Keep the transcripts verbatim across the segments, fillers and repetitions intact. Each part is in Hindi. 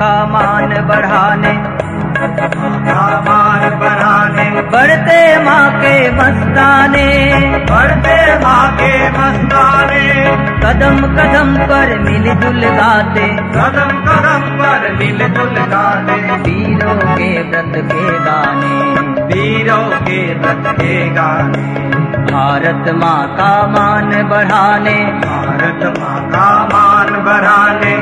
का मान बढ़ाने, का मान बढ़ाने, बढ़ते माँ के मस्ताने, बढ़ते माँ के मस्ताने, कदम कदम पर मिलजुल गाते, कदम कदम पर मिलजुल गाते, वीरों के व्रत के गाने, वीरों के व्रत के गाने, भारत माँ का मान बढ़ाने, भारत माँ का मान बढ़ाने।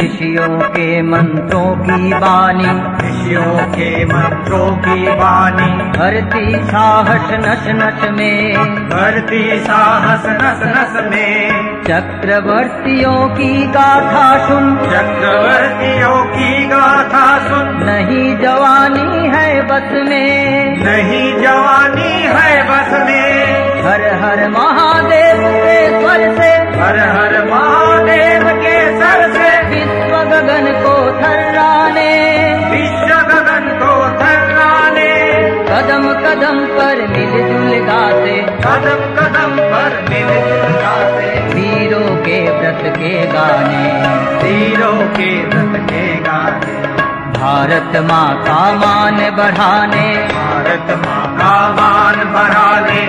ऋषियों के मंत्रों की वाणी, ऋषियों के मंत्रों की वाणी, भरती साहस नस नस में, भरती साहस नस नस में, चक्रवर्तियों की गाथा सुन, चक्रवर्तियों की गाथा सुन, नहीं जवानी है बस में, नहीं जवानी है बस में, हर हर महादेव के सर से, हर हर महादेव के सर से, विश्व गगन को थर्राने, विश्व गगन को थर्राने, कदम कदम पर मिलजुल गाते, कदम कदम पर मिलजुल गाते, वीरों के व्रत के गाने, वीरों के व्रत के गाने, भारत माँ का मान बढ़ाने, भारत माँ का मान बढ़ाने।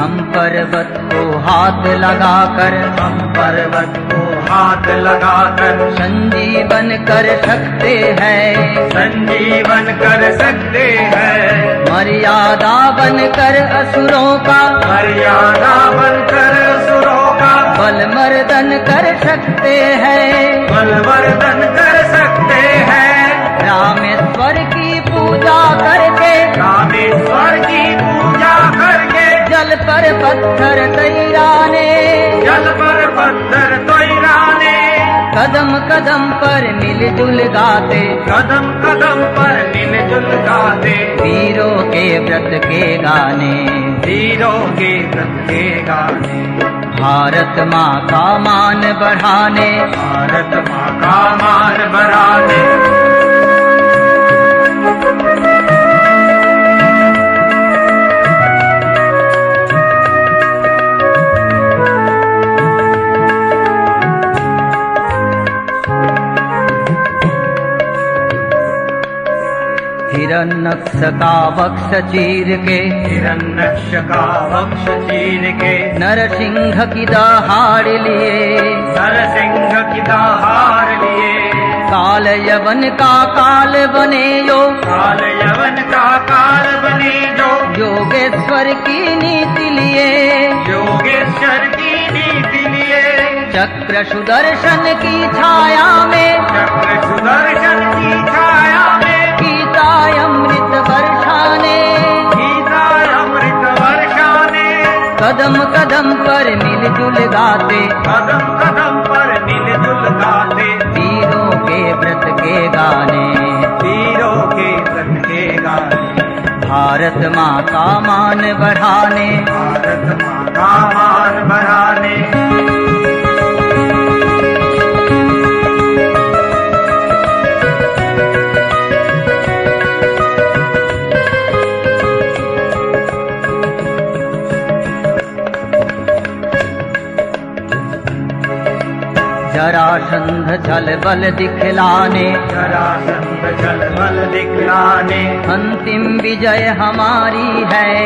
हम पर्वत को हाथ लगाकर, हम पर्वत को हाथ लगाकर, संजीवन कर सकते हैं, संजीवन कर सकते हैं, मर्यादा बनकर असुरों का, मर्यादा बनकर असुरों का, बलमर्दन कर सकते हैं, बलमर्दन कर सकते हैं, रामेश्वर की पूजा करके, रामेश्वर की पूजा करके, जल पर पत्थर तैराने, जल पर पत्थर तैराने, कदम कदम पर मिलजुल गाते, कदम कदम पर मिलजुल गाते, वीरों के व्रत के गाने, वीरों के व्रत के गाने, भारत माँ का मान बढ़ाने, भारत माँ का मान बढ़ाने। हिरण्यक्ष का वक्ष चीर के, हिरण्यक्ष का वक्ष चीर के, नरसिंह की दहाड़ लिए, नरसिंह की दहाड़ लिए, काल यवन का काल बने जो, काल यवन का काल बने जो, योगेश्वर की नीति लिए, योगेश्वर की नीति लिए, चक्र सुदर्शन की छाया में, चक्र सुदर्शन की छाया में, अमृत वर्षाने, गीता अमृत वर्षाने, कदम कदम पर मिलजुल गाते, कदम कदम पर मिलजुल गाते, वीरों के व्रत के गाने, वीरों के व्रत के गाने, भारत माँ का मान बढ़ाने, भारत माँ का मान बढ़ाने। जरासंध छल बल दिखलाने, जरासंध छल बल दिखलाने, अंतिम विजय हमारी है,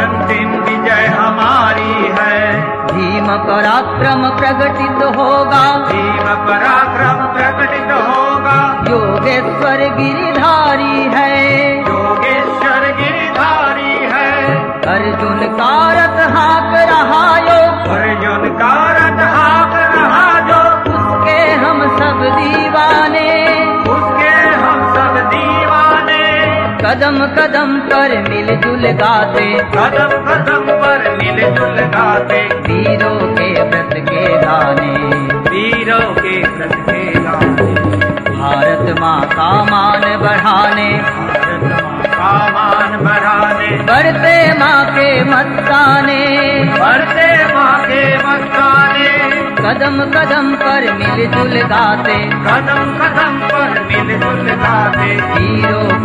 अंतिम विजय हमारी है, भीम पराक्रम प्रकटित होगा, भीम पराक्रम प्रकटित होगा, योगेश्वर गिरिधारी है, योगेश्वर गिरिधारी है, अर्जुन का रथ हाक रहा यो, अर्जुन का रथ हाक रहा, सब दीवाने, उसके हम सब दीवाने, कदम कदम पर मिलजुल गाते, कदम कदम पर मिलजुल गाते, वीरों के व्रत के गाने, वीरों के व्रत के गाने, भारत माँ का मान बढ़ाने, भारत माँ का मान बढ़ाने। भरते माँ के मस्ताने, भरते माँ के मस्ताने, कदम कदम पर मिलजुल गाते, कदम कदम पर मिलजुल गाते, वीरों